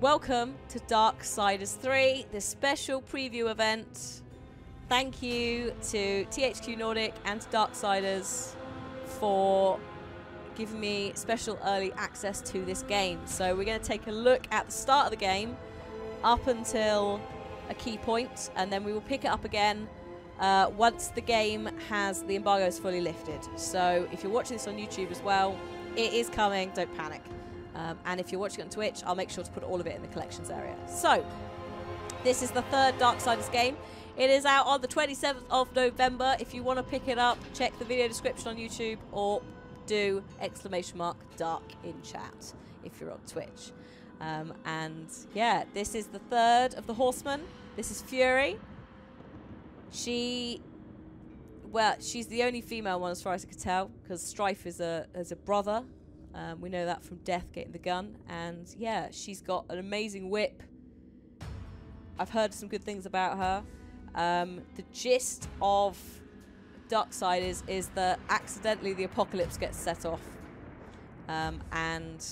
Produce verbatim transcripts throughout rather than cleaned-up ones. Welcome to Darksiders three, this special preview event. Thank you to T H Q Nordic and to Darksiders for giving me special early access to this game. So we're going to take a look at the start of the game up until a key point, and then we will pick it up again uh, once the game has the embargo is fully lifted. So if you're watching this on YouTube as well, it is coming, don't panic. Um, and if you're watching it on Twitch, I'll make sure to put all of it in the collections area. So, this is the third Darksiders game. It is out on the twenty-seventh of November. If you want to pick it up, check the video description on YouTube or do exclamation mark dark in chat if you're on Twitch. Um, and yeah, this is the third of the Horsemen. This is Fury. She, well, she's the only female one as far as I could tell, because Strife is a, is a brother. Um, we know that from Death getting the gun. And yeah, she's got an amazing whip. I've heard some good things about her. Um, the gist of Darksiders is that accidentally the apocalypse gets set off. Um, and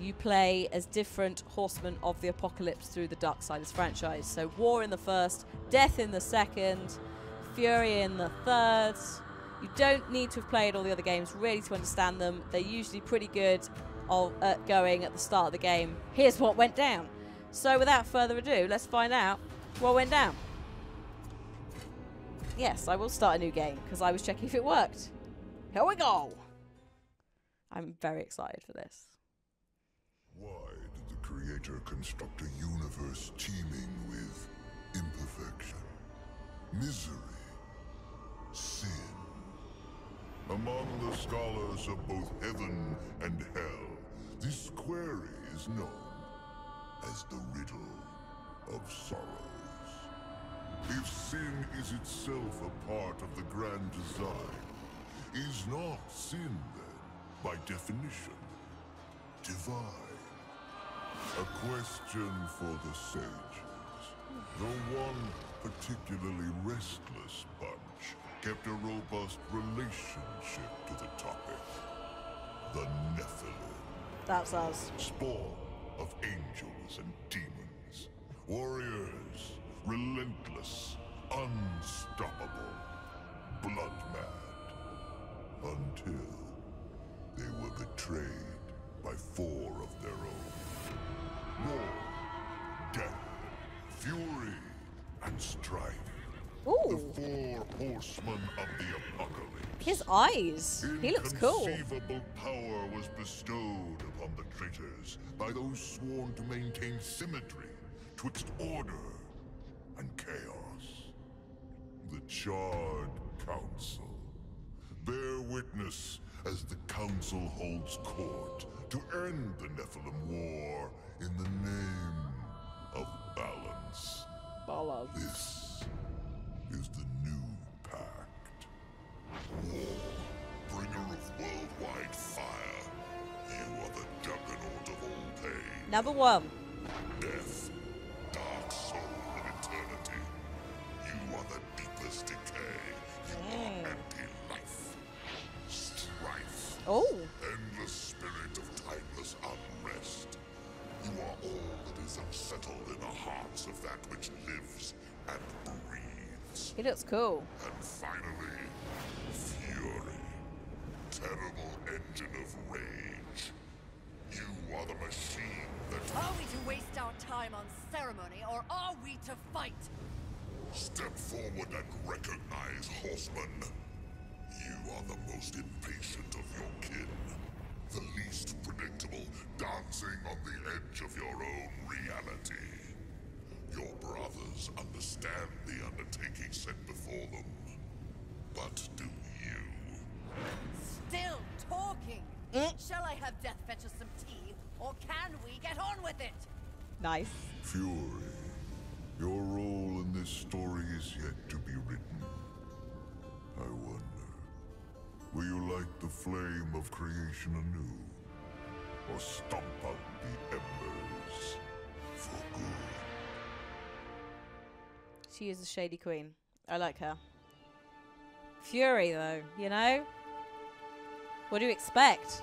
you play as different horsemen of the apocalypse through the Darksiders franchise. So War in the first, Death in the second, Fury in the third. You don't need to have played all the other games really to understand them. They're usually pretty good at going at the start of the game. Here's what went down. So without further ado, let's find out what went down. Yes, I will start a new game because I was checking if it worked. Here we go. I'm very excited for this. Why did the creator construct a universe teeming with imperfection, misery, sin? Among the scholars of both heaven and hell, this query is known as the Riddle of Sorrows. If sin is itself a part of the grand design, is not sin then, by definition, divine? A question for the sages, though one particularly restless bunch kept a robust relationship to the topic. The Nephilim. That's us. Spawn of angels and demons. Warriors, relentless, unstoppable, blood mad. Until they were betrayed by four of their own. War, death, fury, and strife. Ooh. The four horsemen of the apocalypse. His eyes. He looks cool. Inconceivable power was bestowed upon the traitors by those sworn to maintain symmetry twixt order and chaos. The Charred Council. Bear witness as the council holds court to end the Nephilim War in the name of balance. Balance. This is the new pact. War, bringer of worldwide fire. You are the juggernaut of all pain. Number one. Death, dark soul of eternity. You are the deepest decay. You mm. are anti-life. Strife. Oh. Endless spirit of timeless unrest. You are all that is unsettled in the hearts of that which lives and breathes. He looks cool. And finally, Fury. Terrible engine of rage. You are the machine that... Are we to waste our time on ceremony, or are we to fight? Step forward and recognize, Horseman. You are the most impatient of your kin. The least predictable, dancing on the edge of your own reality. Your brothers understand the undertaking set before them, but do you? Still talking! Mm. Shall I have Death fetch us some tea, or can we get on with it? Nice. Fury, your role in this story is yet to be written. I wonder, will you light the flame of creation anew, or stomp out the embers for good? She is a shady queen. I like her. Fury, though, you know? What do you expect?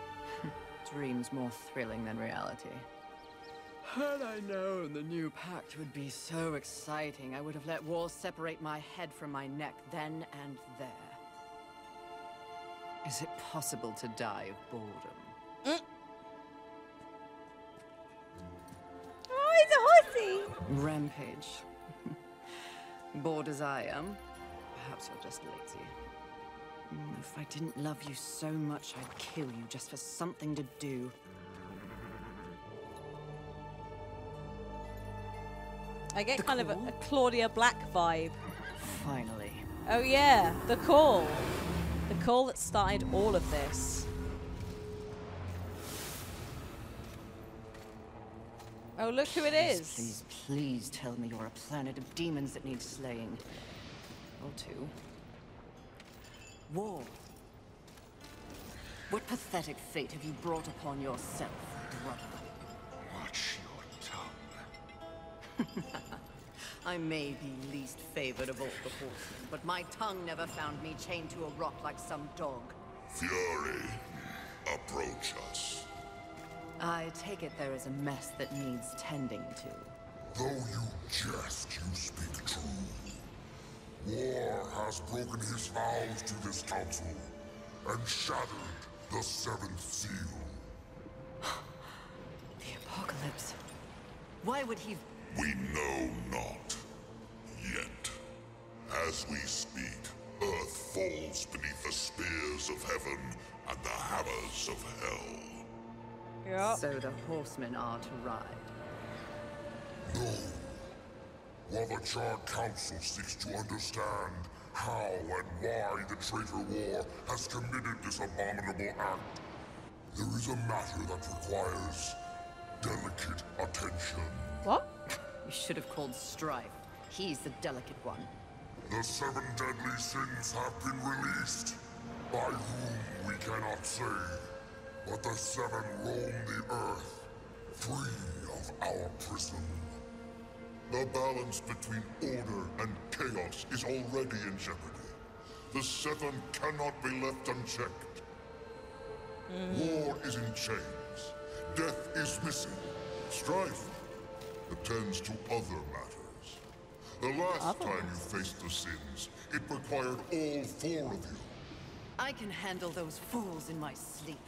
Dreams more thrilling than reality. Had I known the new pact would be so exciting, I would have let walls separate my head from my neck then and there. Is it possible to die of boredom? Mm. Oh, he's a horsey! Rampage. Bored as I am, perhaps you're just lazy. If I didn't love you so much, I'd kill you just for something to do. I get the kind call? of a, a Claudia Black vibe. Finally. Oh yeah, the call. The call that started all of this. Oh, look who it please, is. Please, please tell me you're a planet of demons that needs slaying. Or two. War. What pathetic fate have you brought upon yourself, brother? Watch your tongue. I may be least favored of all the horsemen, but my tongue never found me chained to a rock like some dog. Fury, approach us. I take it there is a mess that needs tending to. Though you jest, you speak true. War has broken his vows to this council, and shattered the seventh seal. The apocalypse. Why would he... We know not. Yet. As we speak, Earth falls beneath the spears of heaven and the hammers of hell. Yep. So the horsemen are to ride. No. While the Charred Council seeks to understand how and why the traitor War has committed this abominable act, there is a matter that requires delicate attention. What? You should have called Strife. He's the delicate one. The seven deadly sins have been released, by whom we cannot say, but the seven roam the earth, free of our prison. The balance between order and chaos is already in jeopardy. The Seven cannot be left unchecked. Mm. War is in chains. Death is missing. Strife attends to other matters. The last time you faced the sins, it required all four of you. I can handle those fools in my sleep.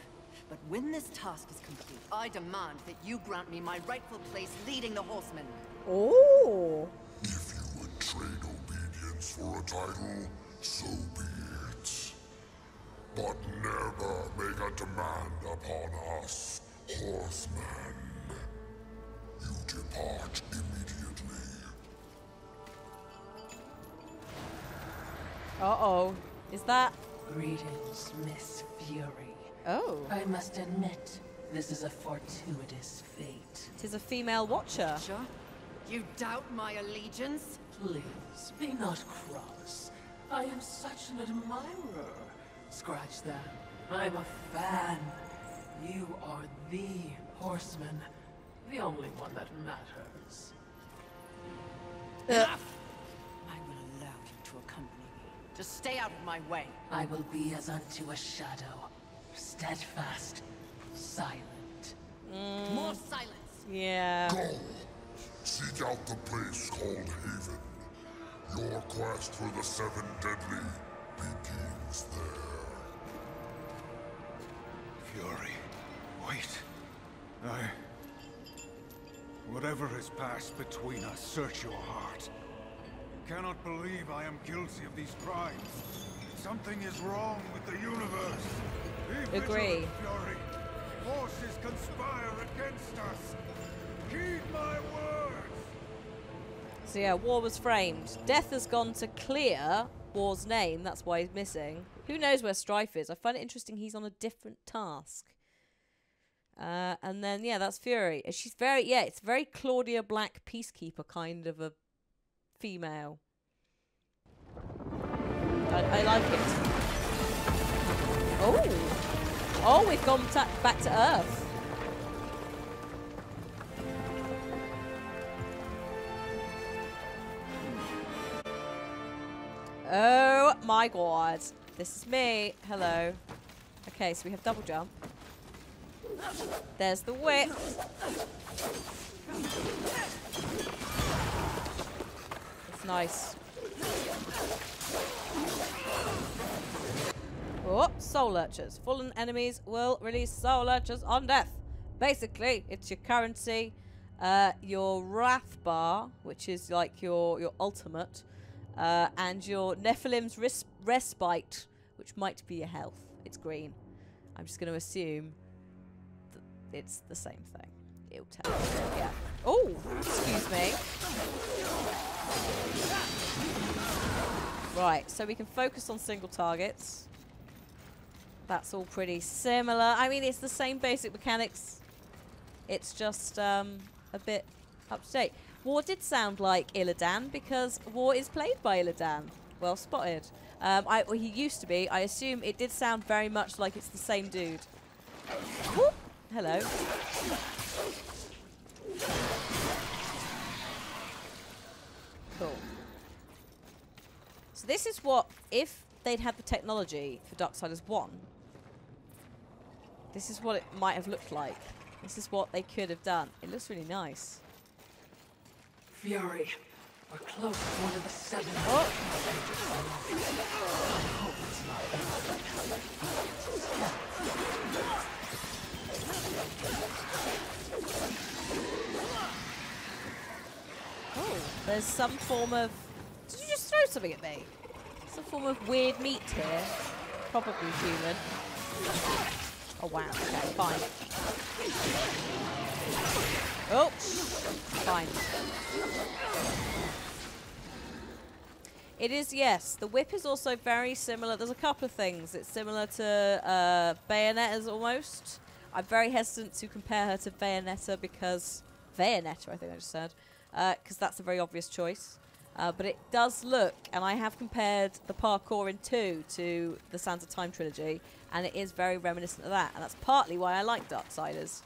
But when this task is complete, I demand that you grant me my rightful place leading the horsemen. Oh! If you would trade obedience for a title, so be it. But never make a demand upon us, horseman. You depart immediately. Uh-oh. Is that... Greetings, Miss Fury. Oh. I must admit, this is a fortuitous fate. Tis a female watcher. Watcher? You doubt my allegiance? Please, be not cross. I am such an admirer. Scratch that. I'm a fan. You are the horseman. The only one that matters. Enough! I will allow you to accompany me. Just stay out of my way. I will be as unto a shadow. Steadfast. Silent. Mm. More silence! Yeah. Go. Seek out the place called Haven. Your quest for the Seven Deadly begins there. Fury, wait. I... Whatever has passed between us, search your heart. You cannot believe I am guilty of these crimes. Something is wrong with the universe. Be vigilant, Fury. Forces conspire against us. Heed my words. So yeah, War was framed. Death has gone to clear War's name. That's why he's missing. Who knows where Strife is? I find it interesting he's on a different task. Uh, and then, yeah, that's Fury. She's very, yeah, it's very Claudia Black peacekeeper kind of a female. I, I like it. Oh. Oh, we've gone ta back to Earth. Oh my god. This is me. Hello. Okay, so we have double jump. There's the whip. Nice. Oh, soul lurchers. Fallen enemies will release soul lurchers on death. Basically, it's your currency, uh, your wrath bar, which is like your, your ultimate, uh, and your Nephilim's res respite, which might be your health. It's green. I'm just going to assume that it's the same thing. It'll tell me. Yeah. Oh, excuse me. Right, so we can focus on single targets. That's all pretty similar. I mean, it's the same basic mechanics. It's just um, a bit up to date. War did sound like Illidan because War is played by Illidan. Well spotted. Um, I, well, he used to be. I assume it did sound very much like it's the same dude. Whoop. Hello. Cool. So this is what, if they'd had the technology for Darksiders one, this is what it might have looked like. This is what they could have done. It looks really nice. Fury. We're close to one of the seven. Oh. Oh, there's some form of... Did you just throw something at me? Some form of weird meat here. Probably human. Oh, wow. Okay, fine. Oh. Fine. It is, yes. The whip is also very similar. There's a couple of things. It's similar to uh, Bayonetta's almost. I'm very hesitant to compare her to Bayonetta because... Bayonetta, I think I just said. Because uh, that's a very obvious choice. Uh, but it does look, and I have compared the parkour in two to the Sands of Time trilogy, and it is very reminiscent of that. And that's partly why I like Darksiders.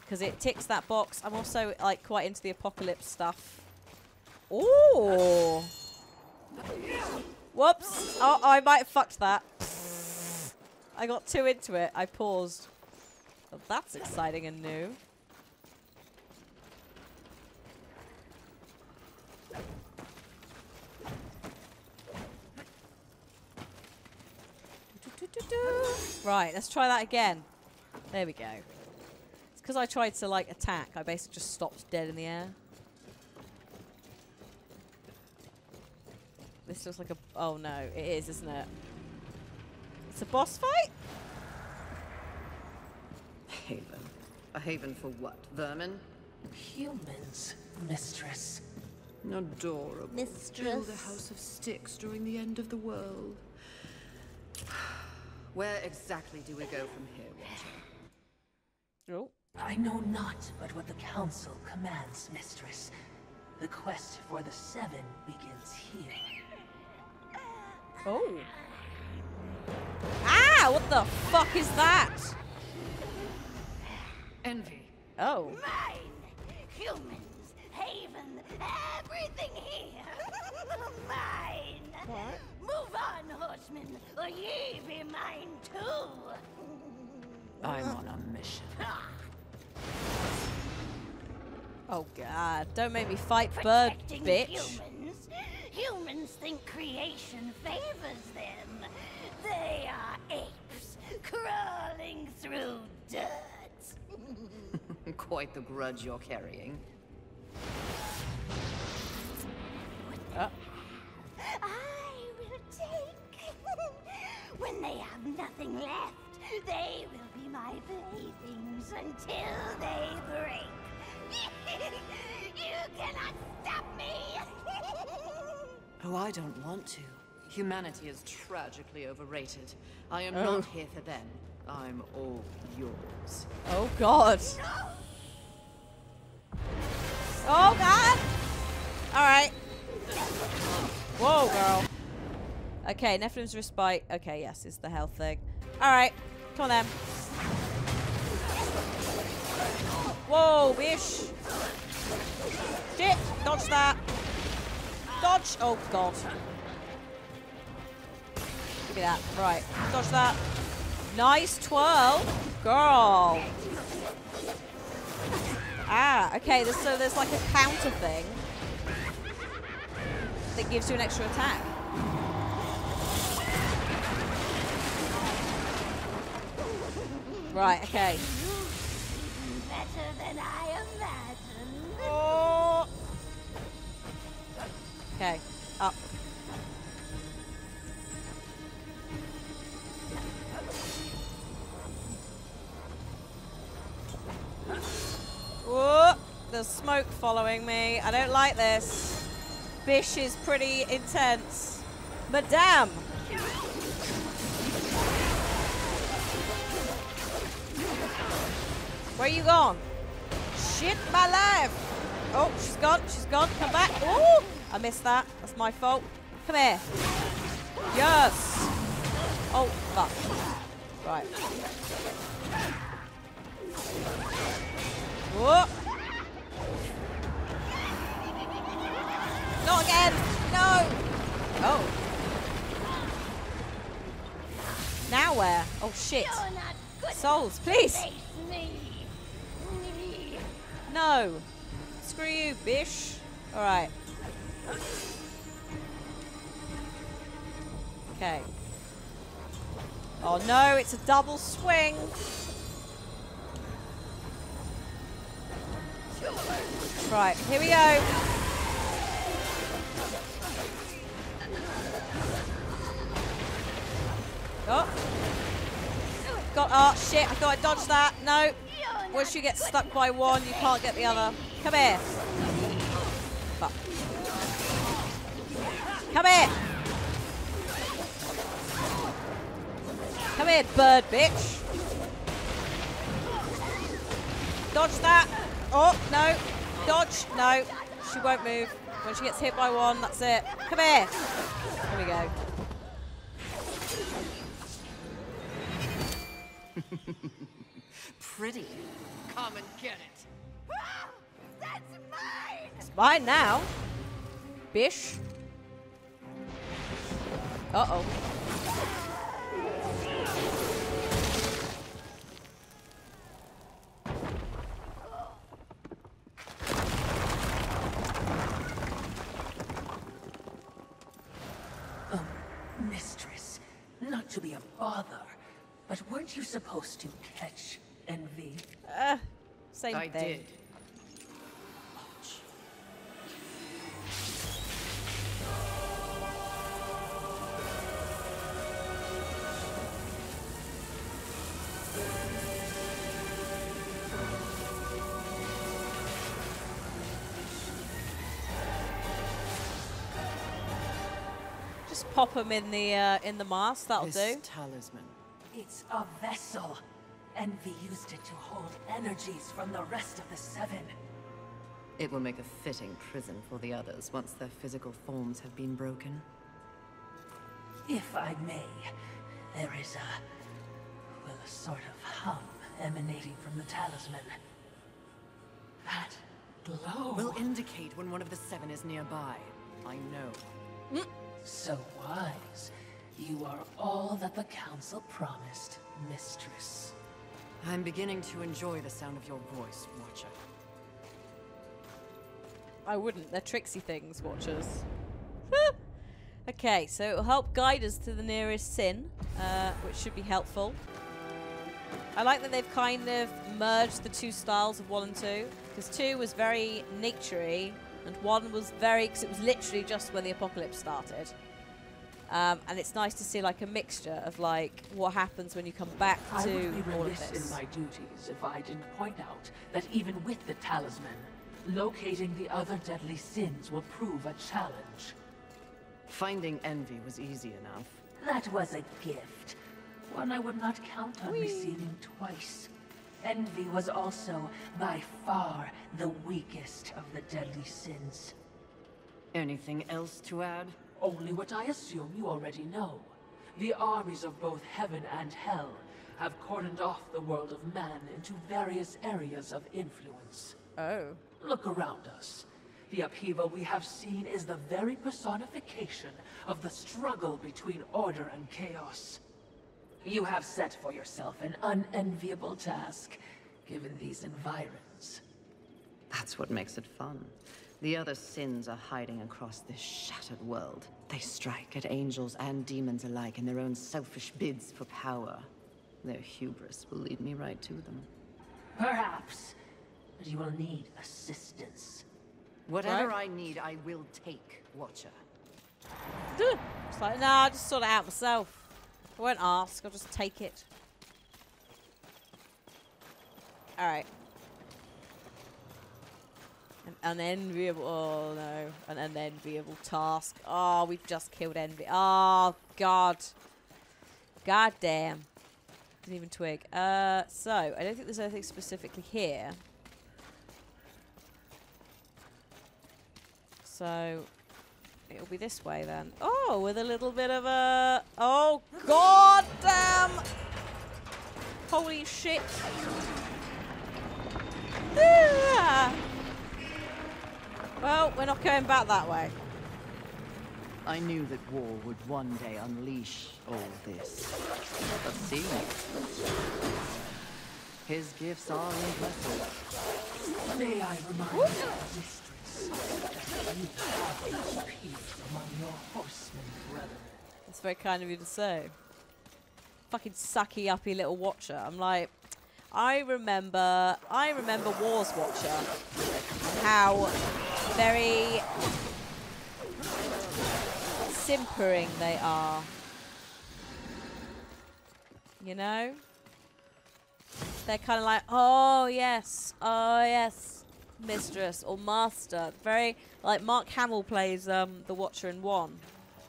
Because it ticks that box. I'm also like quite into the apocalypse stuff. Ooh! Whoops! Oh, I might have fucked that. I got too into it. I paused. Well, that's exciting and new. Right, let's try that again. There we go. It's because I tried to, like, attack. I basically just stopped dead in the air. This looks like a... Oh, no. It is, isn't it? It's a boss fight? Haven. A haven for what? Vermin? Humans, mistress. Adorable. Mistress. Build a house of sticks during the end of the world. Where exactly do we go from here, Watcher? Oh. I know not but what the council commands, mistress. The quest for the seven begins here. Oh. Ah, what the fuck is that? Envy. Oh. Mine. Humans, Haven, everything here. Mine. What? Move on, horsemen, or ye be mine too. I'm on a mission. Oh god, don't make me fight bird, bitch. Humans. Humans think creation favors them. They are apes, crawling through dirt. Quite the grudge you're carrying. Uh. I will take. When they have nothing left, they will be my playthings until they break. You cannot stop me! Oh, I don't want to. Humanity is tragically overrated. I am oh. not here for them. I'm all yours. Oh, God. No! Oh, God! All right. Whoa, girl. Okay, Nephilim's Respite. Okay, yes, it's the health thing. All right. Come on, then. Whoa, bish. Shit. Dodge that. Dodge! Oh, God. Look at that. Right. Dodge that. Nice twirl. Girl. Ah, okay. There's, so there's like a counter thing. that gives you an extra attack. Right, okay. Better than I imagined. Oh. Okay, up. Whoa, there's smoke following me. I don't like this. Bish is pretty intense. Madame! Where you gone? Shit, my life! Oh, she's gone, she's gone, come back. Ooh! I missed that, that's my fault. Come here. Yes! Oh, fuck. Right. Whoa! Not again! No! Oh. Now where? Oh, shit. Souls, please! No! Screw you, Bish. Alright. Okay. Oh no, it's a double swing! Right, here we go! Oh! Got, oh shit, I thought I dodged that. No! Once you get stuck by one, you can't get the other. Come here. Fuck. Come here. Come here, bird bitch. Dodge that. Oh, no. Dodge. No. She won't move. When she gets hit by one, that's it. Come here. Here we go. Pretty. Come and get it. Oh, that's mine! It's mine now. Bish. Uh-oh. Oh, mistress. Not to be a bother, but weren't you supposed to catch Envy? Uh, same I thing. Did. Just pop them in the uh, in the mask. That'll this do. Talisman. It's a vessel. Envy used it to hold energies from the rest of the Seven. It will make a fitting prison for the others once their physical forms have been broken. If I may, there is a, well, a sort of hum emanating from the talisman. That glow will indicate when one of the Seven is nearby. I know. Mm. So wise. You are all that the Council promised, mistress. I'm beginning to enjoy the sound of your voice, Watcher. I wouldn't. They're tricksy things, Watchers. Okay, so it'll help guide us to the nearest sin, uh, which should be helpful. I like that they've kind of merged the two styles of one and two, because two was very nature-y, and one was very... because it was literally just when the apocalypse started. Um, and it's nice to see like a mixture of like what happens when you come back to all of this. I would be remiss in my duties if I didn't point out that even with the talisman, locating the other deadly sins will prove a challenge. Finding Envy was easy enough. That was a gift, one I would not count on Whee. receiving twice. Envy was also by far the weakest of the deadly sins. Anything else to add? Only what I assume you already know. The armies of both heaven and hell have cordoned off the world of man into various areas of influence. Oh. Look around us. The upheaval we have seen is the very personification of the struggle between order and chaos. You have set for yourself an unenviable task, given these environs. That's what makes it fun. The other sins are hiding across this shattered world. They strike at angels and demons alike in their own selfish bids for power. Their hubris will lead me right to them. Perhaps, but you will need assistance. Whatever right. I need, I will take, Watcher. It's like, nah, I just sort it out myself. I won't ask, I'll just take it. Alright. An enviable, oh no, an unenviable task. Oh, we've just killed Envy. Oh, God. God damn. Didn't even twig. Uh, so, I don't think there's anything specifically here. So, it'll be this way then. Oh, with a little bit of a... Oh, God damn! Holy shit. Ah. Well, we're not going back that way. I knew that war would one day unleash all this. But see, his gifts are impressive. May I remind you, mistress, that you have peace among your horsemen, brother. That's very kind of you to say. Fucking sucky, uppy little Watcher. I'm like, I remember, I remember Wars Watcher. How very simpering they are. You know? They're kind of like, oh yes, oh yes, mistress or master. Very, like Mark Hamill plays um, the Watcher in One.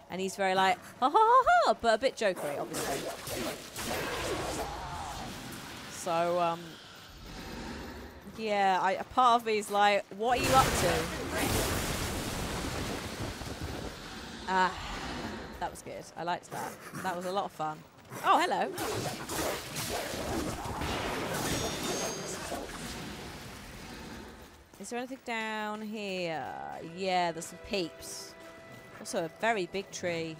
And he's very like, ha ha ha ha, but a bit jokery, obviously. So, um, yeah, I, a part of me is like, what are you up to? Ah, that was good. I liked that. That was a lot of fun. Oh, hello. Is there anything down here? Yeah, there's some peeps. Also a very big tree.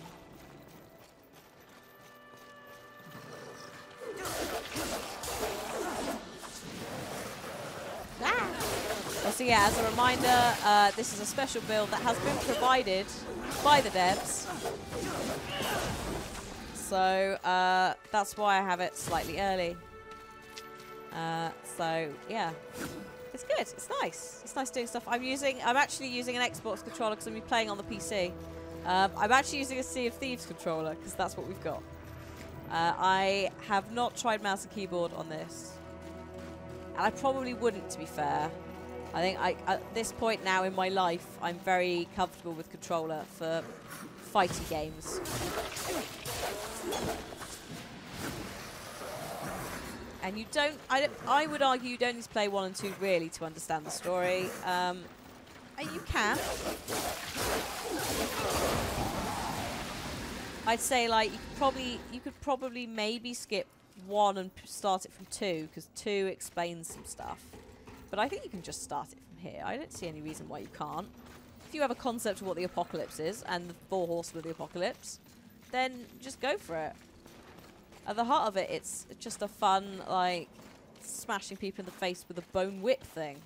So yeah, as a reminder, uh, this is a special build that has been provided by the devs. So uh, that's why I have it slightly early. Uh, so yeah, it's good. It's nice. It's nice doing stuff. I'm using. I'm actually using an Xbox controller because I'm playing on the P C. Um, I'm actually using a Sea of Thieves controller because that's what we've got. Uh, I have not tried mouse and keyboard on this, and I probably wouldn't, to be fair. I think I, at this point now in my life, I'm very comfortable with controller for fighty games. And you don't, I, don't, I would argue you don't need to play one and two really to understand the story. Um, and you can. I'd say like you could probably, you could probably maybe skip one and start it from two because two explains some stuff. But I think you can just start it from here. I don't see any reason why you can't. If you have a concept of what the apocalypse is, and the four horsemen of the apocalypse, then just go for it. At the heart of it, it's just a fun, like, smashing people in the face with a bone whip thing.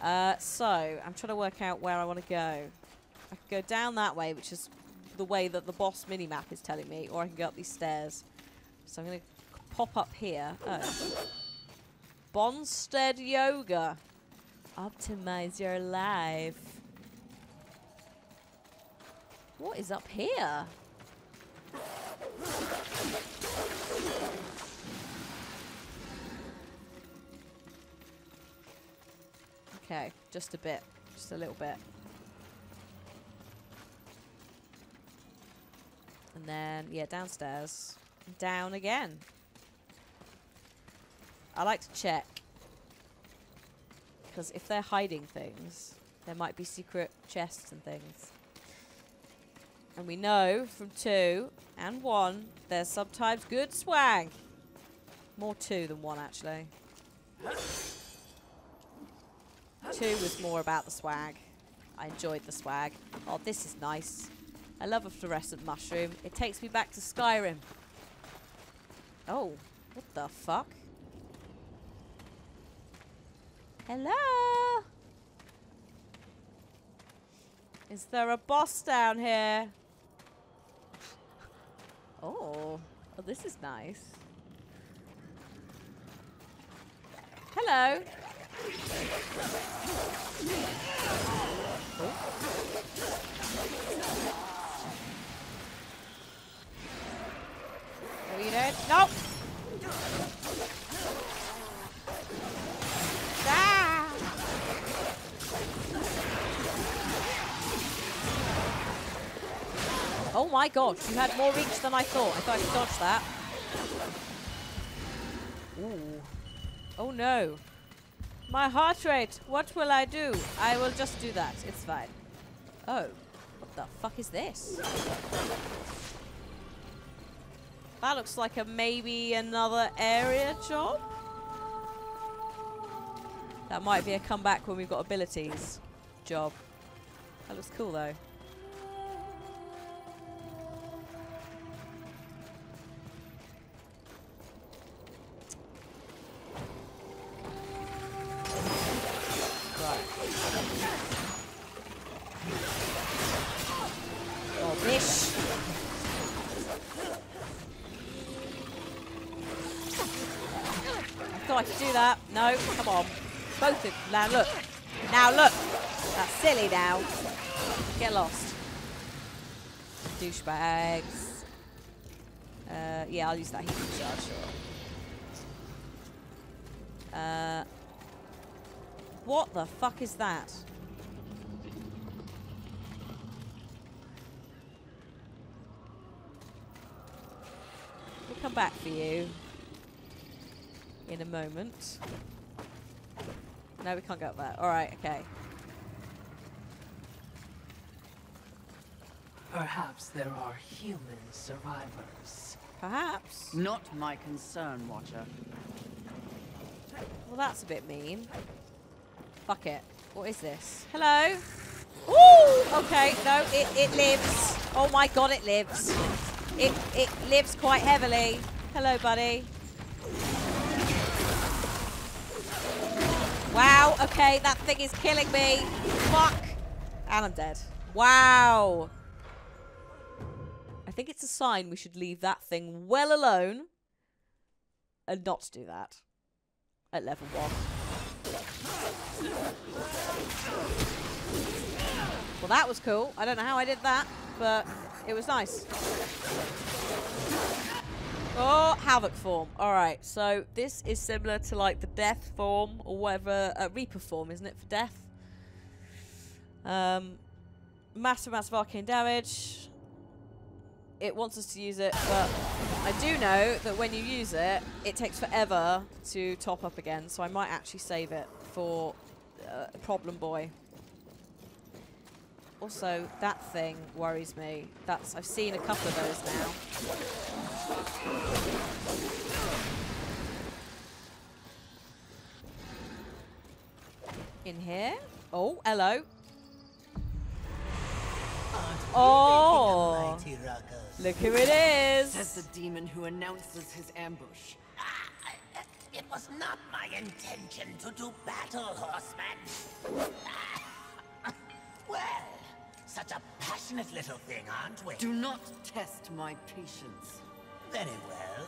Uh, so, I'm trying to work out where I want to go. I can go down that way, which is the way that the boss minimap is telling me, or I can go up these stairs. So I'm going to pop up here. Oh. Bonstead Yoga. Optimize your life. What is up here? Okay, just a bit. Just a little bit. And then, yeah, downstairs. Down again. I like to check, because if they're hiding things, there might be secret chests and things. And we know from two and one, there's sometimes good swag. More two than one, actually. Two was more about the swag. I enjoyed the swag. Oh, this is nice. I love a fluorescent mushroom. It takes me back to Skyrim. Oh, what the fuck? Hello? Is there a boss down here? Oh, oh, this is nice. Hello. What are you doing? Nope. Ah. Oh my god, you had more reach than I thought. I thought I could dodge that. Ooh. Oh no. My heart rate. What will I do? I will just do that. It's fine. Oh. What the fuck is this? That looks like a maybe another area job? That might be a comeback when we've got abilities job. That looks cool though. That. No, come on. Both of now look. Now look. That's silly now. Get lost. Douchebags. Uh, yeah, I'll use that healing charge, sure. Uh, what the fuck is that? We'll come back for you. In a moment. No, we can't go up there. Alright, okay. Perhaps there are human survivors. Perhaps. Not my concern, Watcher. Well, that's a bit mean. Fuck it. What is this? Hello? Ooh! Okay, no, it, it lives. Oh my god, it lives. It, it lives quite heavily. Hello, buddy. Wow, okay, that thing is killing me. Fuck. And I'm dead. Wow. I think it's a sign we should leave that thing well alone and not do that at level one. Well, that was cool. I don't know how I did that, but it was nice. Oh, Havoc form. Alright, so this is similar to like the death form or whatever, uh, Reaper form, isn't it, for death? Um, massive amounts of arcane damage. It wants us to use it, but I do know that when you use it, it takes forever to top up again, so I might actually save it for uh, Problem Boy. Also, that thing worries me. That's I've seen a couple of those now. In here? Oh, hello. Oh, look who it is! Says the demon who announces his ambush. Ah, it was not my intention to do battle, horseman. Ah, well. Such a passionate little thing, aren't we? Do not test my patience. Very well.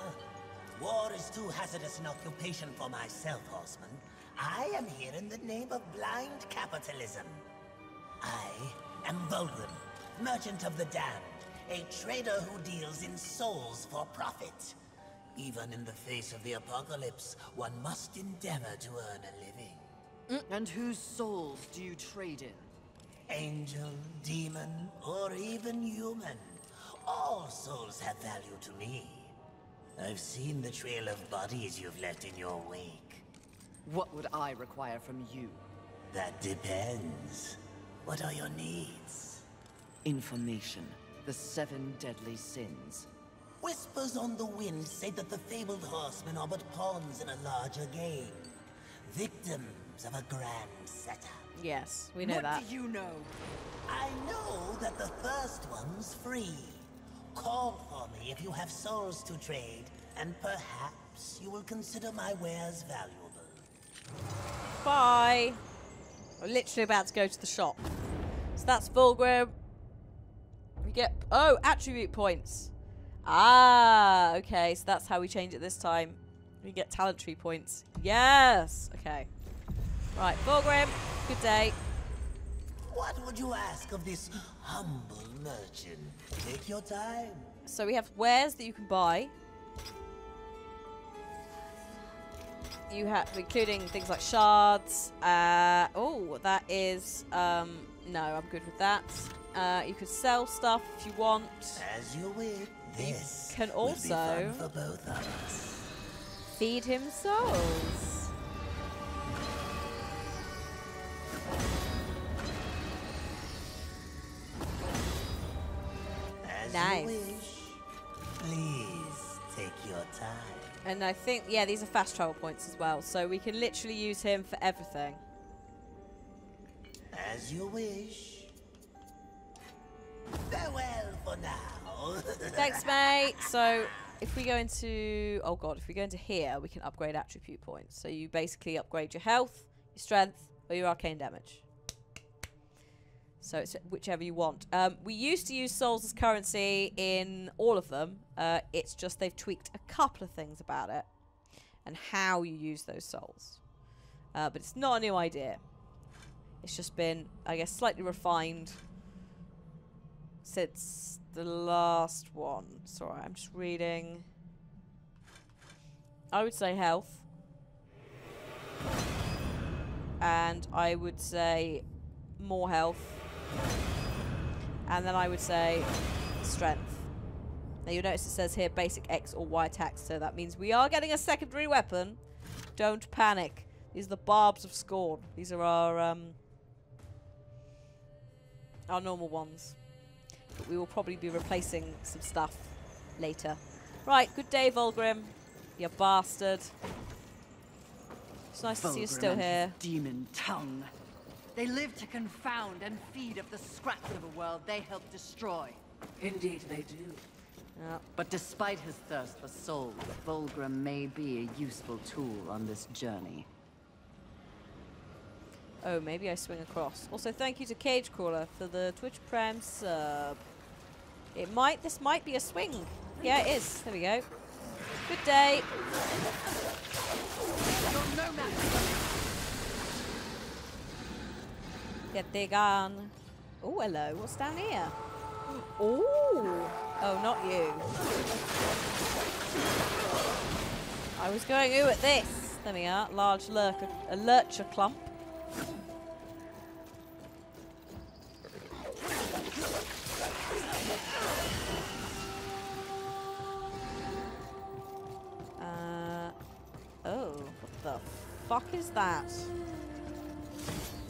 War is too hazardous an occupation for myself, horseman. I am here in the name of blind capitalism. I am Volgrim, merchant of the damned, a trader who deals in souls for profit. Even in the face of the apocalypse, one must endeavor to earn a living. Mm. And whose souls do you trade in? Angel, demon, or even human. All souls have value to me. I've seen the trail of bodies you've left in your wake. What would I require from you? That depends. What are your needs? Information. The seven deadly sins. Whispers on the wind say that the fabled horsemen are but pawns in a larger game. Victims of a grand setup. Yes, we know what that. What do you know? I know that the first one's free. Call for me if you have souls to trade, and perhaps you will consider my wares valuable. Bye. We're literally about to go to the shop. So that's Fulgrim. We get, oh, attribute points. Ah, okay. So that's how we change it this time. We get talent tree points. Yes. Okay. Right, Fulgrim, good day. What would you ask of this humble merchant? Take your time. So we have wares that you can buy. You have, including things like shards. Uh, oh, that is, um, no, I'm good with that. Uh, you could sell stuff if you want. As you wish. This can also for both of us. Feed him souls. As nice. You wish. Please take your time. And I think, yeah, these are fast travel points as well, so we can literally use him for everything. As you wish. Farewell for now. Thanks, mate. So if we go into, oh god, if we go into here, we can upgrade attribute points. So you basically upgrade your health, your strength, or your arcane damage. So it's whichever you want. Um, we used to use souls as currency in all of them. Uh, it's just they've tweaked a couple of things about it and how you use those souls. Uh, but it's not a new idea. It's just been, I guess, slightly refined since the last one. Sorry, I'm just reading. I would say health. And I would say more health. And then I would say strength. Now you'll notice it says here basic X or Y attacks, so that means we are getting a secondary weapon. Don't panic. These are the barbs of scorn. These are our um, our normal ones. But we will probably be replacing some stuff later. Right, good day, Fulgrim. You bastard. It's nice Fulgrim to see you still here. Demon tongue. They live to confound and feed of the scraps of a world they help destroy. Indeed they do. Yep. But despite his thirst for souls, Fulgrim may be a useful tool on this journey. Oh, maybe I swing across. Also, thank you to Cagecrawler for the Twitch Prime sub. It might, this might be a swing. Yeah, it is. There we go. Good day. Get they're gone. Oh, hello. What's down here? Oh. Oh, not you. I was going, ooh, at this. There we are. Large lurker, a lurcher clump. Uh, oh, what the fuck is that? Is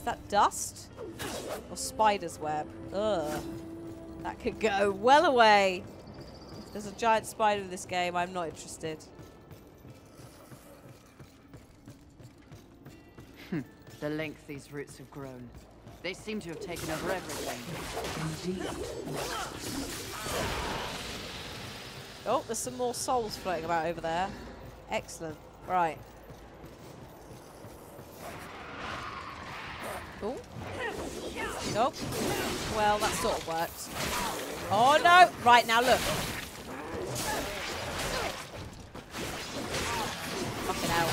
that dust? Or spider's web? Ugh. That could go well away. If there's a giant spider in this game, I'm not interested. The length these roots have grown. They seem to have taken over everything. Indeed. Oh, there's some more souls floating about over there. Excellent. Right. Oh. Nope. Well, that sort of worked. Oh no! Right, now look. Fucking hell.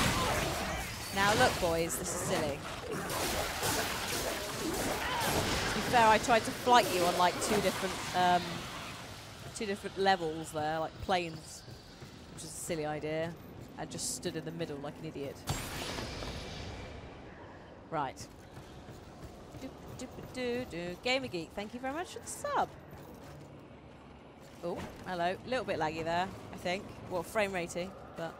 Now look, boys, this is silly. To be fair, I tried to flight you on like two different, um, two different levels there, like planes, which is a silly idea. I just stood in the middle like an idiot. Right. Do, do, do. Gamer Geek, thank you very much for the sub. Oh, hello. A little bit laggy there, I think. Well, frame rating, but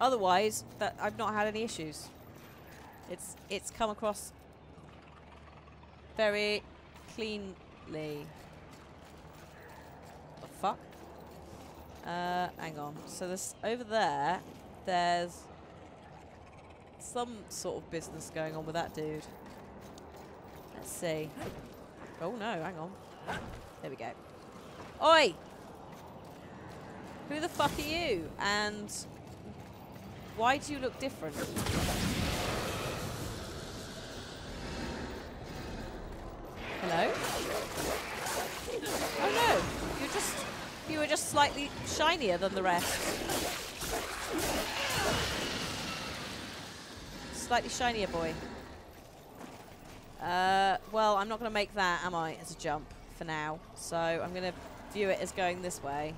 otherwise, that I've not had any issues. It's it's come across very cleanly. What the fuck? Uh, hang on. So this over there, there's some sort of business going on with that dude. Let's see. Oh no, hang on. There we go. Oi! Who the fuck are you? And why do you look different? slightly shinier than the rest. Slightly shinier boy. Uh, well, I'm not going to make that, am I, as a jump for now. So I'm going to view it as going this way.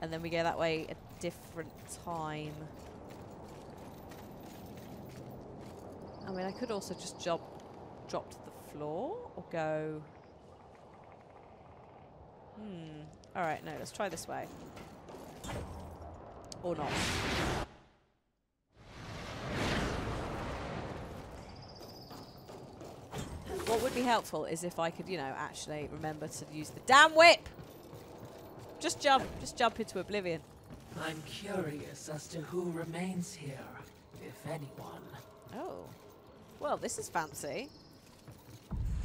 And then we go that way a different time. I mean, I could also just jump, drop to the floor or go... Hmm. All right, no, let's try this way. Or not. What would be helpful is if I could, you know, actually remember to use the damn whip! Just jump. Just jump into oblivion. I'm curious as to who remains here, if anyone. Oh. Well, this is fancy.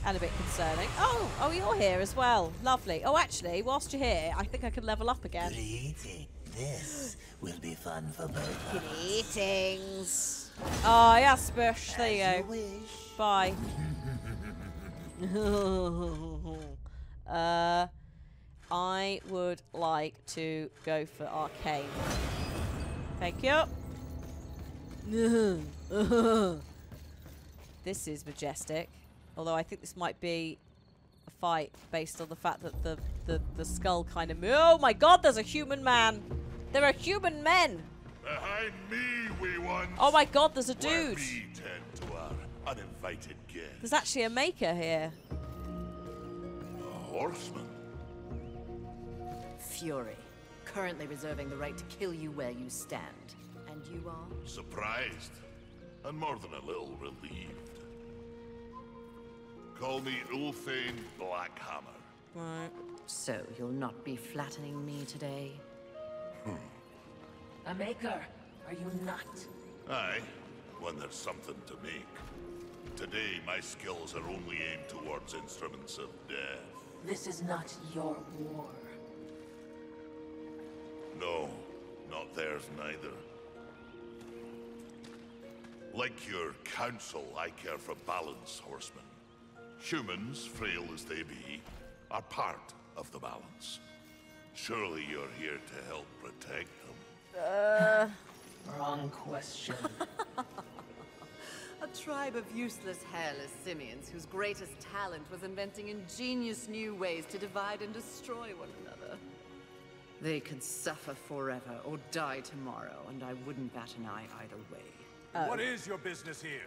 And a bit concerning. Oh, oh, you're here as well. Lovely. Oh, actually, whilst you're here, I think I can level up again. Greetings. This will be fun for both of us. Greetings. Oh, yes, Bush. There you As go. You wish. Bye. uh, I would like to go for Arcane. Thank you. This is majestic. Although I think this might be a fight based on the fact that the, the, the skull kind of... Oh my god, there's a human man! There are human men! Behind me, we once... Oh my god, there's a dude! To our uninvited guest. There's actually a maker here. A horseman? Fury. Currently reserving the right to kill you where you stand. And you are? Surprised. And more than a little relieved. Call me Ulfane Blackhammer. Right. So you'll not be flattering me today? Hmm. A maker, are you not? Aye, when there's something to make. Today, my skills are only aimed towards instruments of death. This is not your war. No, not theirs neither. Like your council, I care for balance, horsemen. Humans, frail as they be, are part of the balance. Surely you're here to help protect them. Uh... Wrong question. A tribe of useless, hairless simians whose greatest talent was inventing ingenious new ways to divide and destroy one another. They could suffer forever or die tomorrow, and I wouldn't bat an eye either way. Oh. What is your business here?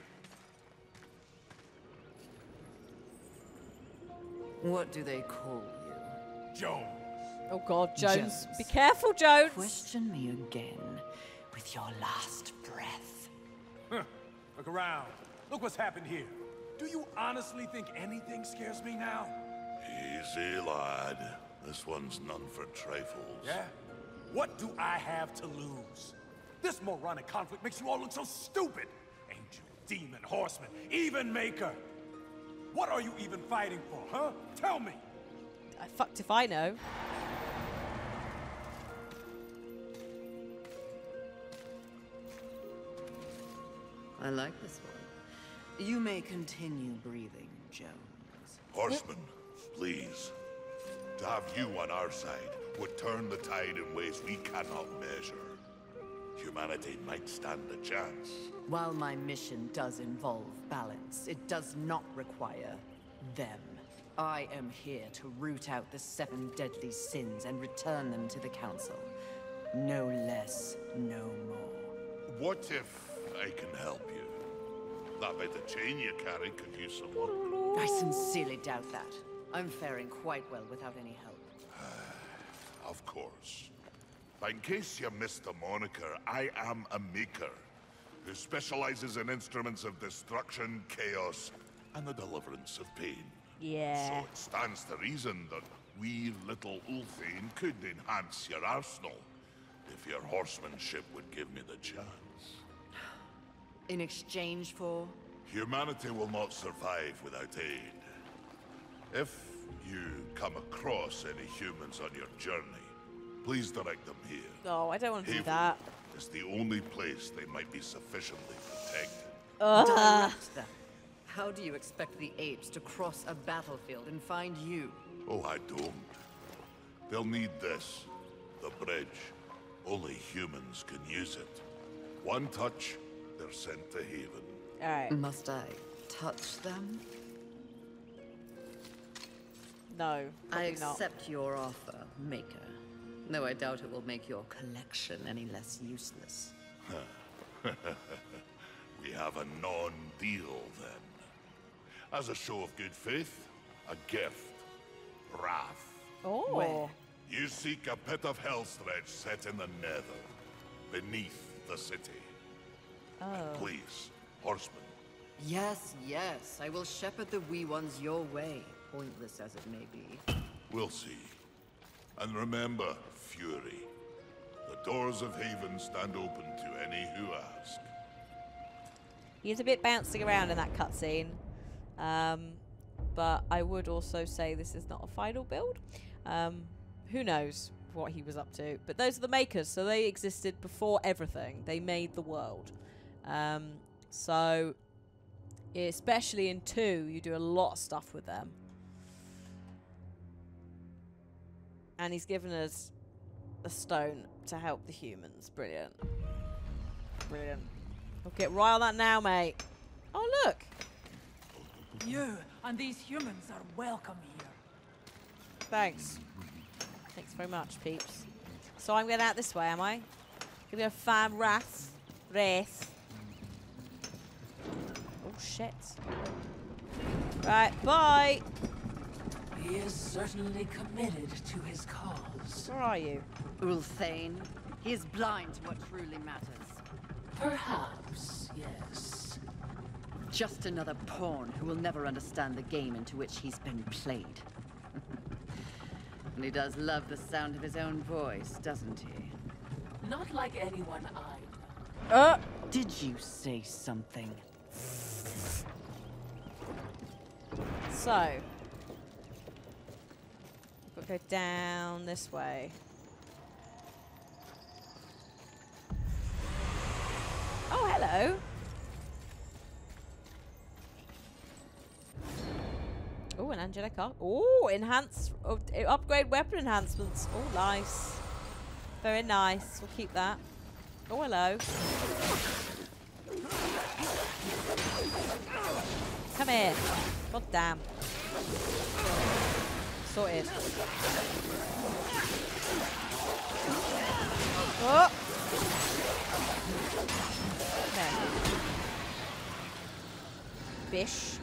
What do they call you? Jones. Oh god, Jones. Jones. Be careful, Jones. Question me again with your last breath. Huh. Look around. Look what's happened here. Do you honestly think anything scares me now? Easy, lad. This one's none for trifles. Yeah? What do I have to lose? This moronic conflict makes you all look so stupid. Angel, demon, horseman, even maker. What are you even fighting for, huh? Tell me! I fucked if I know. I like this one. You may continue breathing, Jones. Horseman, please. To have you on our side would turn the tide in ways we cannot measure. Humanity might stand a chance. While my mission does involve balance, it does not require them. I am here to root out the seven deadly sins and return them to the Council. No less, no more. What if I can help you? That by the chain you carry could use some work. I sincerely doubt that. I'm faring quite well without any help. Of course. In case you missed the moniker, I am a maker who specializes in instruments of destruction, chaos, and the deliverance of pain. Yeah. So it stands to reason that we little Ulfane could enhance your arsenal if your horsemanship would give me the chance. In exchange for? Humanity will not survive without aid. If you come across any humans on your journey, please direct them here. No, I don't want to do that. It's the only place they might be sufficiently protected. Uh. Direct them. How do you expect the apes to cross a battlefield and find you? Oh, I don't. They'll need this, the bridge. Only humans can use it. One touch, they're sent to Haven. All right. Must I touch them? No, I accept not. Your offer, Maker. Though I doubt it will make your collection any less useless. We have a non-deal, then. As a show of good faith, a gift. Wrath. Oh. Where? You seek a pit of hellstretch set in the nether, beneath the city. Oh. And please, horsemen. Yes, yes, I will shepherd the wee ones your way, pointless as it may be. We'll see. And remember, Fury, the doors of Haven stand open to any who ask. He is a bit bouncing around in that cutscene. Um, but I would also say this is not a final build. Um, who knows what he was up to. But those are the Makers, so they existed before everything. They made the world. Um, so, especially in two, you do a lot of stuff with them. And he's given us a stone to help the humans. Brilliant. Brilliant. We'll get right on that now, mate. Oh, look. You and these humans are welcome here. Thanks. Thanks very much, peeps. So I'm going out this way, am I? Gonna go farm rats. Race. Oh, shit. Right, bye. He is certainly committed to his cause. Where are you? Ulthane. He is blind to what truly matters. Perhaps, yes. Just another pawn who will never understand the game into which he's been played. And he does love the sound of his own voice, doesn't he? Not like anyone I know. Uh, did you say something? So... go down this way. Oh, hello. Oh, an Angelica. Oh, enhance, oh, upgrade weapon enhancements. Oh, nice. Very nice. We'll keep that. Oh, hello. Come here. God damn. Sorted. Oh. Okay. Bish.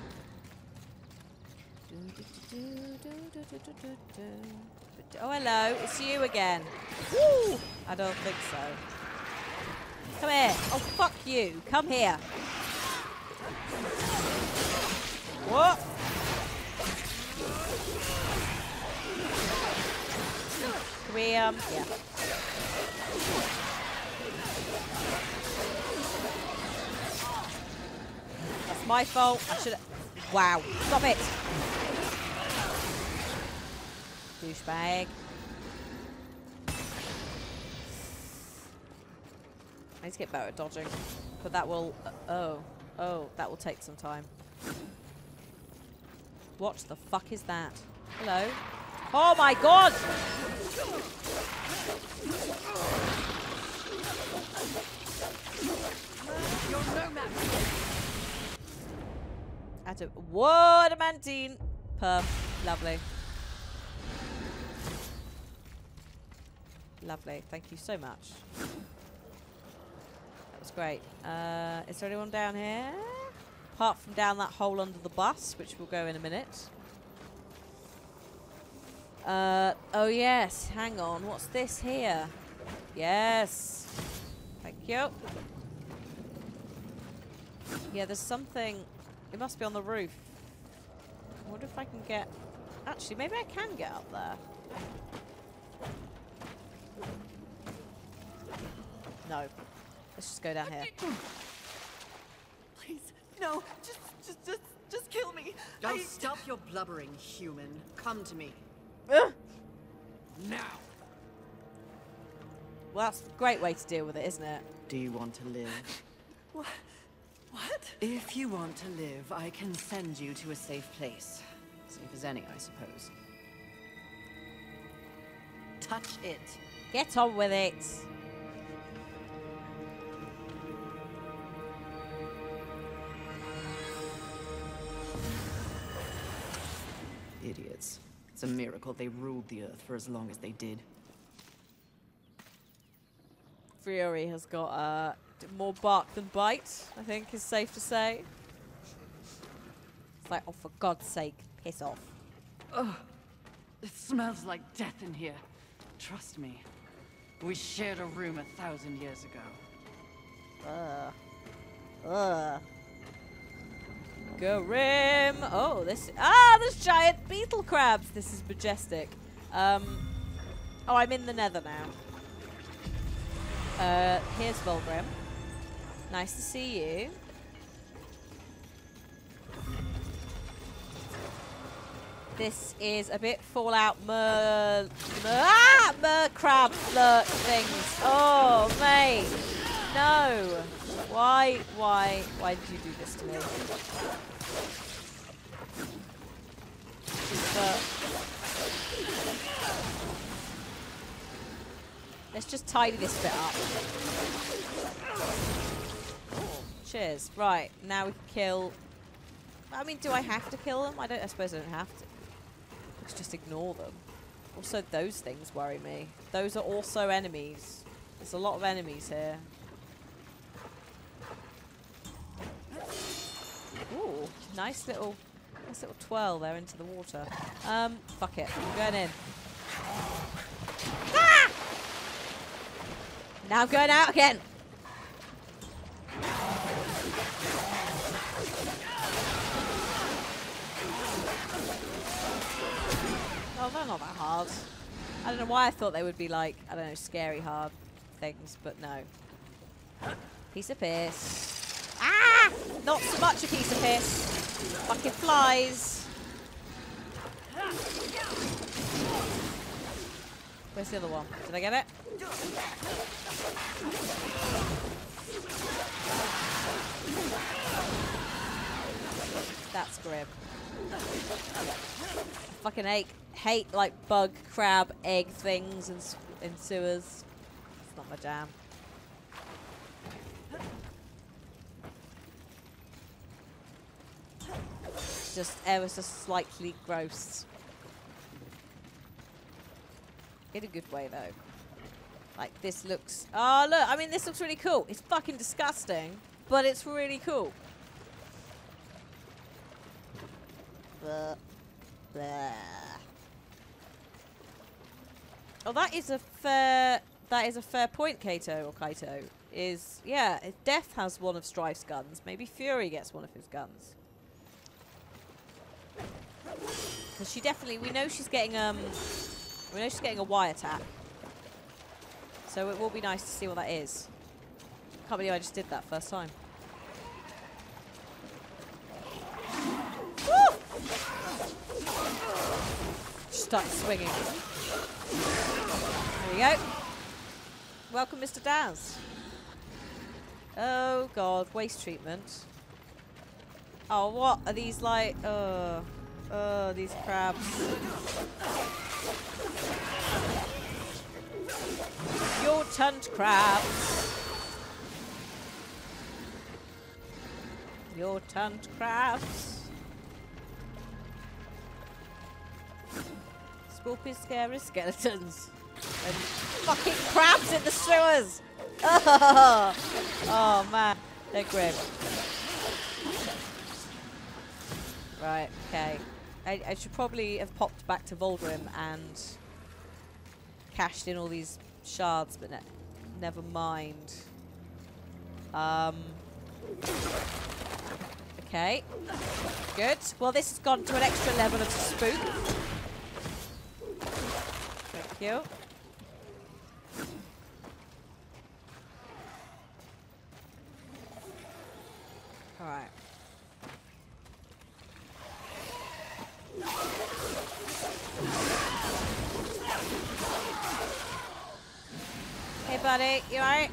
Oh, hello. It's you again. Woo! I don't think so. Come here. Oh, fuck you. Come here. What? Can we, um, yeah. That's my fault. I should have. Wow. Stop it. Douchebag. I need to get better at dodging. But that will. Uh, oh. Oh, that will take some time. What the fuck is that? Hello? Oh my god! Adam. Whoa, adamantine! Perf. Lovely. Lovely. Thank you so much. That was great. Uh, is there anyone down here? Apart from down that hole under the bus, which we'll go in a minute. Uh, oh yes, hang on, what's this here? Yes. Thank you. Yeah, there's something, it must be on the roof. I wonder if I can get, actually maybe I can get up there. No, let's just go down here. Please, no, just, just, just, just kill me. Don't I... stop your blubbering, human. Come to me. Ugh. Now. Well, that's a great way to deal with it, isn't it? Do you want to live? What? What? If you want to live, I can send you to a safe place. Safe as any, I suppose. touch it. Get on with it. Idiots. It's a miracle they ruled the Earth for as long as they did. Fury has got uh, more bark than bite, I think is safe to say. It's like, oh, for God's sake, piss off. Ugh. It smells like death in here. Trust me. We shared a room a thousand years ago. Ugh. Ugh. Grim! Oh, this... Ah, there's giant beetle crabs! This is majestic. Um, oh, I'm in the nether now. Uh, here's Volgrim. Nice to see you. This is a bit Fallout mer... mer... Ah! Mer crab lurk things. Oh, mate. No. Why, why, why did you do this to me? Let's just tidy this bit up. Cheers. Right, now we can kill... I mean, do I have to kill them? I don't. I suppose I don't have to. Let's just ignore them. Also, those things worry me. Those are also enemies. There's a lot of enemies here. Ooh, nice little, nice little twirl there into the water. Um, fuck it, I'm going in. Ah! Now I'm going out again. Oh, they're not that hard. I don't know why I thought they would be like, I don't know, scary hard things, but no. Piece of piss. Ah! Not so much a piece of piss. Fucking flies. Where's the other one? Did I get it? That's grim. Fucking ache. Hate like bug, crab, egg things and in, in sewers. It's not my jam. Just ever so slightly gross. In a good way, though. Like, this looks... Oh, look! I mean, this looks really cool. It's fucking disgusting, but it's really cool. Blah. Blah. Oh, that is a fair... That is a fair point, Kato, or Kaito. Is, yeah, if Death has one of Strife's guns, maybe Fury gets one of his guns. Because she definitely, we know she's getting um, we know she's getting a wiretap. So it will be nice to see what that is. Can't believe I just did that first time. Woo! She started swinging. There we go. Welcome, Mister Daz. Oh God, waste treatment. Oh, what are these like? Uh, oh, these crabs. Your cunt crabs. Your cunt crabs. Spoopy, scary skeletons. And fucking crabs in the sewers. Oh, oh man, they're grim. Right, okay. I, I should probably have popped back to Volgrim and cashed in all these shards, but ne never mind. Um, okay. Good. Well, this has gone to an extra level of spook. Thank you. All right. Hey buddy, you alright?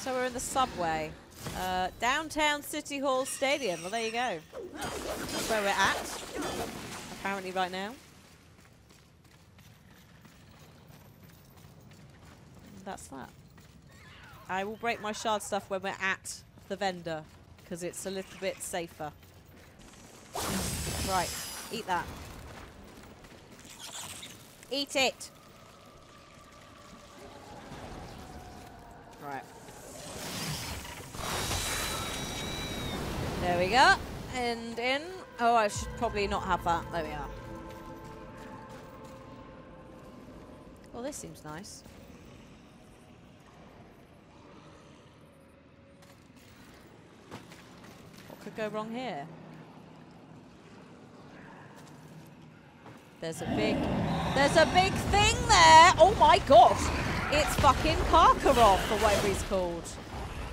So we're in the subway. Uh, downtown City Hall Stadium. Well, there you go. That's where we're at, apparently, right now. That's that. I will break my shard stuff when we're at the vendor, because it's a little bit safer. Right, eat that. Eat it! Right. There we go. And in. Oh, I should probably not have that. There we are. Well, this seems nice. What could go wrong here? There's a big... There's a big thing there! Oh, my God! It's fucking Karkaroff, or whatever he's called.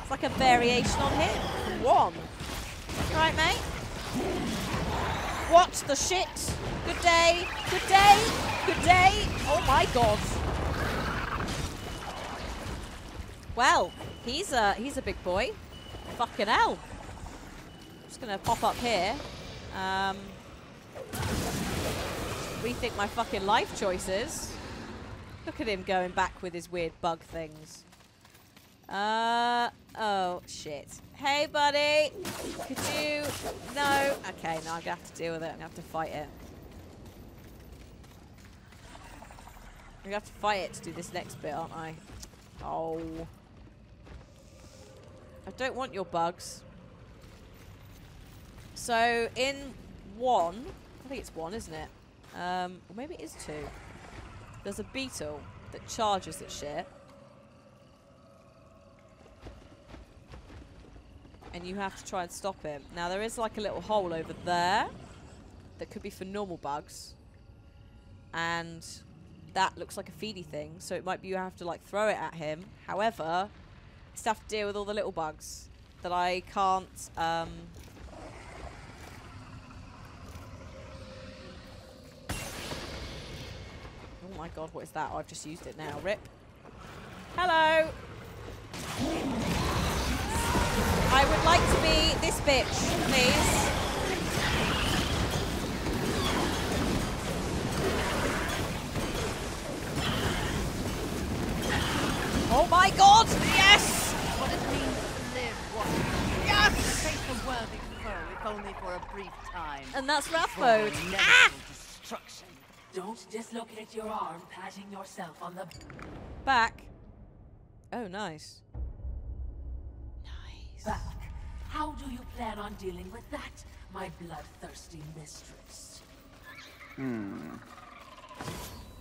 It's like a variation on him. One. Right, mate. Watch the shit. Good day. Good day. Good day. Oh my God. Well, he's a he's a big boy. Fucking hell. I'm just gonna pop up here. Um, rethink my fucking life choices. Look at him going back with his weird bug things. Uh oh shit. Hey buddy, could you? No. Okay, no. I'm gonna have to deal with it. I'm gonna have to fight it. I'm gonna have to fight it to do this next bit, aren't I? Oh. I don't want your bugs. So in one, I think it's one, isn't it? Um, or maybe it is two. There's a beetle that charges at shit. And you have to try and stop him. Now, there is like a little hole over there that could be for normal bugs. And that looks like a feedy thing. So it might be you have to like throw it at him. However, I just have to deal with all the little bugs that I can't... Um, oh my God, what is that? Oh, I've just used it now. Rip. Hello. I would like to be this bitch, please. Oh my God! Yes! What it means to live, what? Yes! Face a worthy foe, if only for a brief time. And that's wrath mode. Ah! Destruction. Don't dislocate your arm, patting yourself on the back. Oh, nice. Back. How do you plan on dealing with that, my bloodthirsty mistress? Hmm.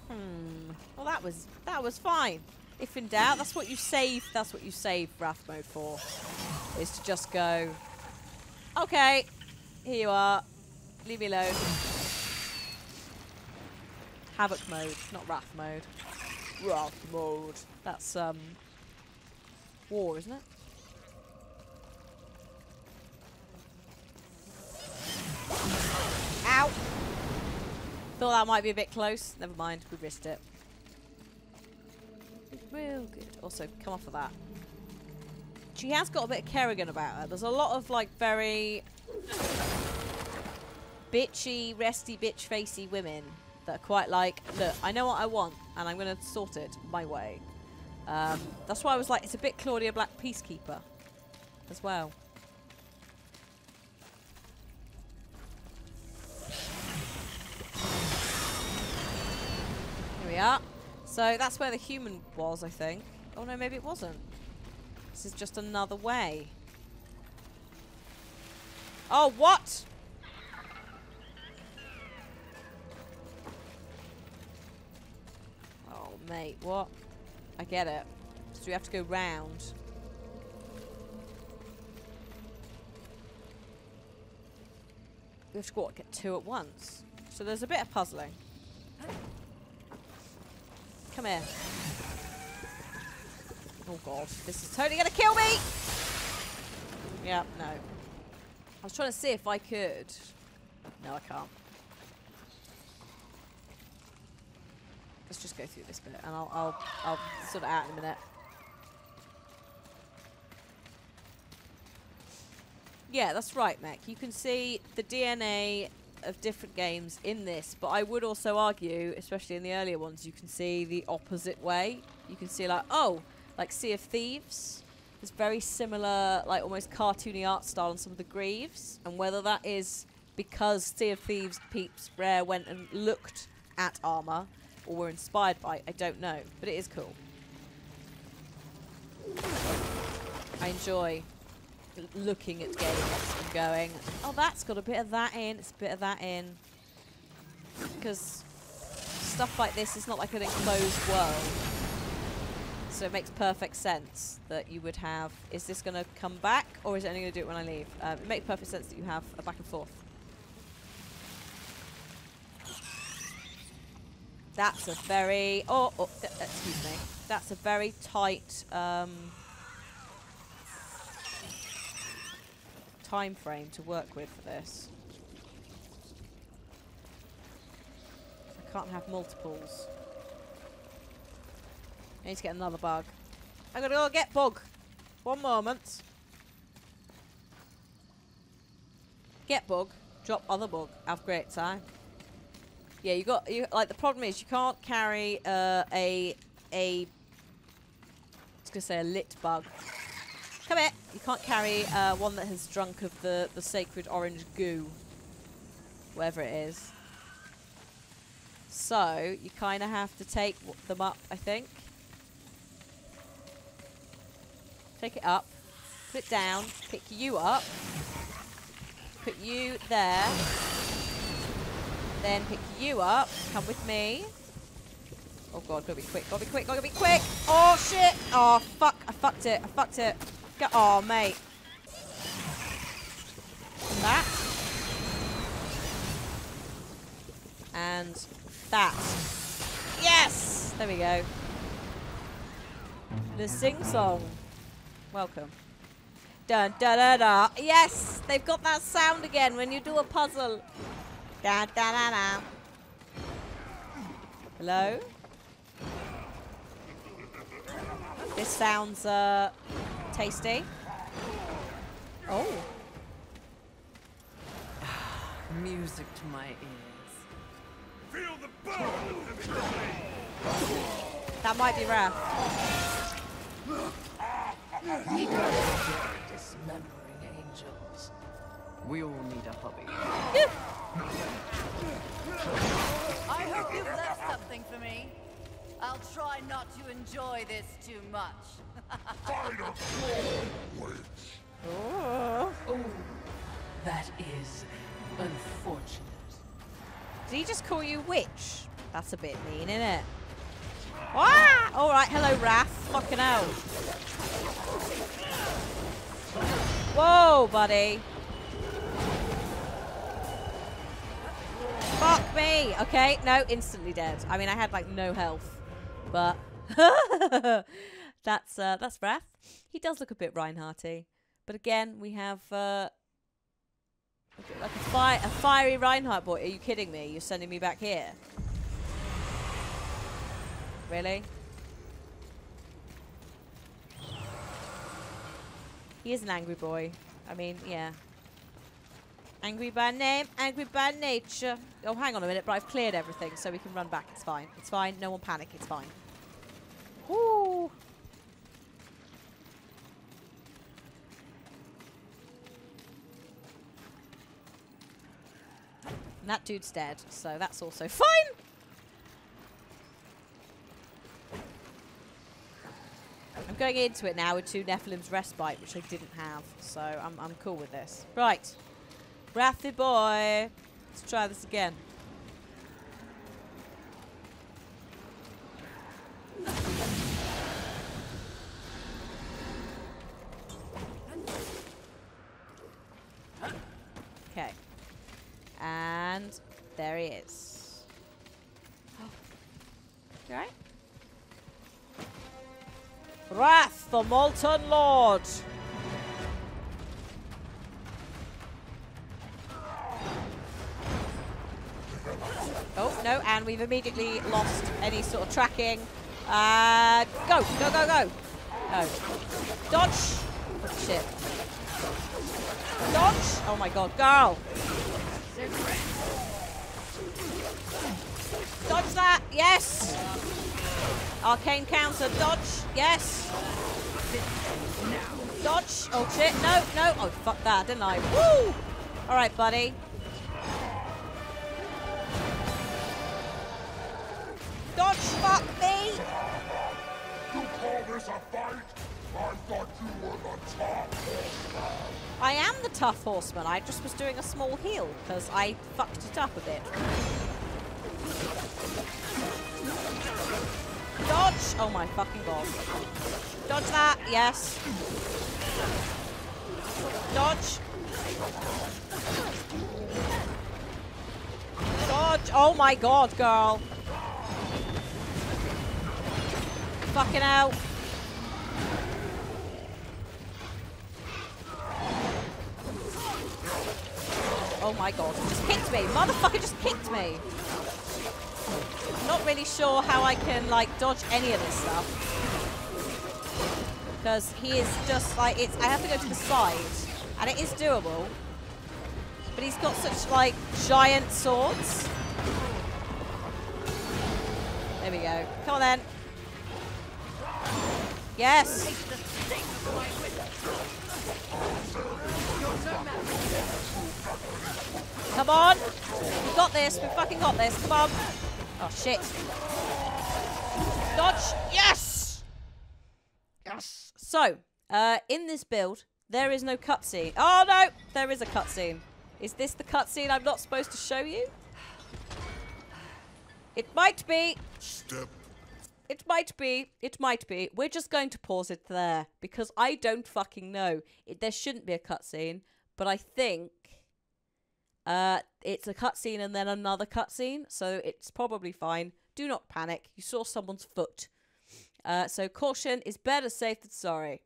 Hmm. Well, that was that was fine. If in doubt, that's what you save. That's what you save wrath mode for. Is to just go. Okay, here you are. Leave me alone. Havoc mode, not wrath mode. Wrath mode. That's um. war, isn't it? Ow! Thought that might be a bit close. Never mind, we risked it. Real good. Also, come off of that. She has got a bit of Kerrigan about her. There's a lot of like very bitchy, resty, bitch facey women that are quite like, look, I know what I want and I'm gonna sort it my way. Um, that's why I was like, it's a bit Claudia Black Peacekeeper as well. Yeah, so that's where the human was, I think. Oh no, maybe it wasn't. This is just another way. Oh, what? Oh, mate, what? I get it. So we have to go round. We have to go, what, get two at once. So there's a bit of puzzling. Come here. Oh God, this is totally gonna kill me! Yeah, no. I was trying to see if I could. No, I can't. Let's just go through this bit and I'll, I'll, I'll sort it out in a minute. Yeah, that's right, Mac. You can see the D N A of different games in this, but I would also argue, especially in the earlier ones, you can see the opposite way. You can see, like, oh, like Sea of Thieves. It's very similar, like almost cartoony art style on some of the Greaves, and whether that is because Sea of Thieves peeps Rare went and looked at armor or were inspired by it, I don't know, but it is cool. I enjoy looking at games and going, oh, that's got a bit of that in, it's a bit of that in. Because stuff like this is not like an enclosed world. So it makes perfect sense that you would have, is this going to come back or is it only going to do it when I leave? Um, it makes perfect sense that you have a back and forth. That's a very, oh, oh th excuse me. That's a very tight, um, time frame to work with for this. I can't have multiples. I need to get another bug. I gotta go get bug. One moment. Get bug. Drop other bug. Have great time. Yeah, you got you like the problem is you can't carry uh, a a. I was gonna say a lit bug. Come here. You can't carry uh, one that has drunk of the, the sacred orange goo. Whatever it is. So, you kind of have to take them up, I think. Take it up. Put it down. Pick you up. Put you there. Then pick you up. Come with me. Oh god, gotta be quick. Gotta be quick. Gotta be quick. Oh shit. Oh fuck. I fucked it. I fucked it. Oh, mate. That. And that. Yes! There we go. The sing-song. Welcome. Dun, dun, dun, dun. Yes! They've got that sound again when you do a puzzle. Dun, dun, dun, dun. Hello? This sounds, uh... tasty. Oh. Music to my ears. Feel the burn. That might be Wrath. You enjoy dismembering angels. We all need a hobby. I hope you've left something for me. I'll try not to enjoy this too much. Final witch. Oh. Oh, that is unfortunate. Did he just call you witch? That's a bit mean, isn't it? Ah! All right, hello, Wrath. Fucking hell. Whoa, buddy. Fuck me. Okay, no, instantly dead. I mean, I had like no health. But that's uh, that's Wrath. He does look a bit Reinhardty, but again we have uh, like a, fi a fiery Reinhardt boy. Are you kidding me? You're sending me back here? Really? He is an angry boy. I mean, yeah. Angry by name, angry by nature. Oh, hang on a minute, but I've cleared everything, so we can run back. It's fine. It's fine. No one panic. It's fine. Ooh. And that dude's dead, so that's also fine. I'm going into it now with two Nephilim's Respite, which I didn't have, so I'm, I'm cool with this. Right. Wrathy boy. Let's try this again. Okay. And there he is. Oh. You alright? Wrath, the Molten Lord. Oh, no, and we've immediately lost any sort of tracking. Uh, go, go, go, go. Oh. Dodge. Oh, shit. Dodge! Oh my god, girl! Dodge that! Yes! Arcane counter, dodge! Yes! Dodge! Oh shit, no, no! Oh, fuck that, didn't I? Woo! Alright, buddy. Dodge, fuck me! You call this a fight? I thought you were the tough horseman. I am the tough horseman. I just was doing a small heal because I fucked it up a bit. Dodge! Oh my fucking god. Dodge that, yes. Dodge. Dodge! Oh my god, girl. Fucking hell. Oh my god, it just kicked me. Motherfucker just kicked me. Not really sure how I can, like, dodge any of this stuff. Because he is just, like, it's, I have to go to the side. And it is doable. But he's got such, like, giant swords. There we go. Come on then. Yes. Come on. We got this. We fucking got this. Come on. Oh, shit. Dodge. Yes! Yes. So, uh, in this build, there is no cutscene. Oh, no. There is a cutscene. Is this the cutscene I'm not supposed to show you? It might be. Step. It might be. It might be. We're just going to pause it there because I don't fucking know. It, there shouldn't be a cutscene, but I think... Uh, it's a cutscene and then another cutscene, so it's probably fine. Do not panic. You saw someone's foot. Uh, so caution is better safe than sorry.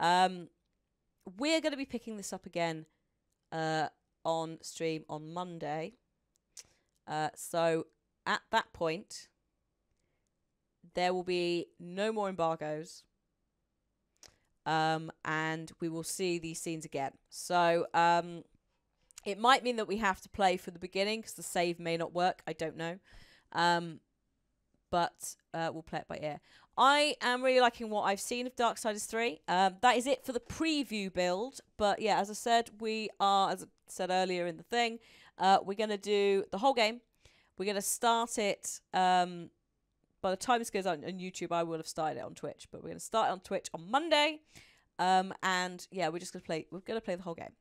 Um, we're going to be picking this up again uh, on stream on Monday. Uh, so at that point, there will be no more embargoes. Um, and we will see these scenes again. So... Um, It might mean that we have to play from the beginning because the save may not work. I don't know. Um, but uh, we'll play it by ear. I am really liking what I've seen of Darksiders three. Um, that is it for the preview build. But yeah, as I said, we are, as I said earlier in the thing, uh, we're going to do the whole game. We're going to start it. Um, by the time this goes out on YouTube, I will have started it on Twitch. But we're going to start it on Twitch on Monday. Um, and yeah, we're just going to play. We're going to play the whole game.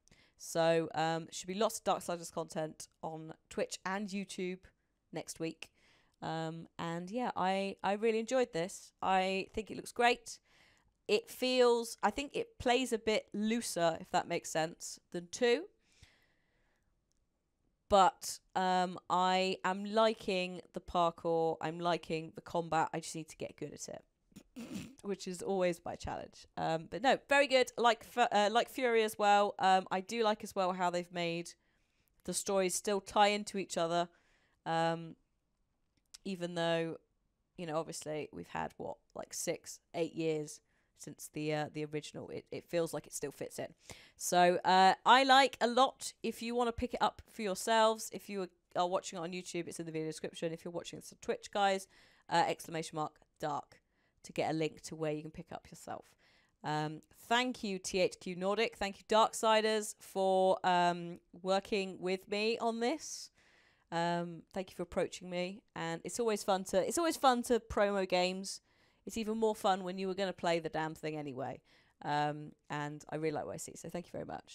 So um, should be lots of Darksiders content on Twitch and YouTube next week. Um, and yeah, I, I really enjoyed this. I think it looks great. It feels, I think it plays a bit looser, if that makes sense, than two. But um, I am liking the parkour. I'm liking the combat. I just need to get good at it. Which is always my challenge. Um, but no, very good. Like uh, like Fury as well. Um, I do like as well how they've made the stories still tie into each other. Um, even though, you know, obviously we've had, what, like six, eight years since the uh, the original. It, it feels like it still fits in. So uh, I like a lot. If you want to pick it up for yourselves, if you are watching it on YouTube, it's in the video description. If you're watching this on Twitch, guys, uh, exclamation mark, dark. To get a link to where you can pick up yourself. Um, thank you, T H Q Nordic. Thank you, Darksiders, for um, working with me on this. Um, thank you for approaching me, and it's always fun to it's always fun to promo games. It's even more fun when you were going to play the damn thing anyway. Um, and I really like what I see, so thank you very much.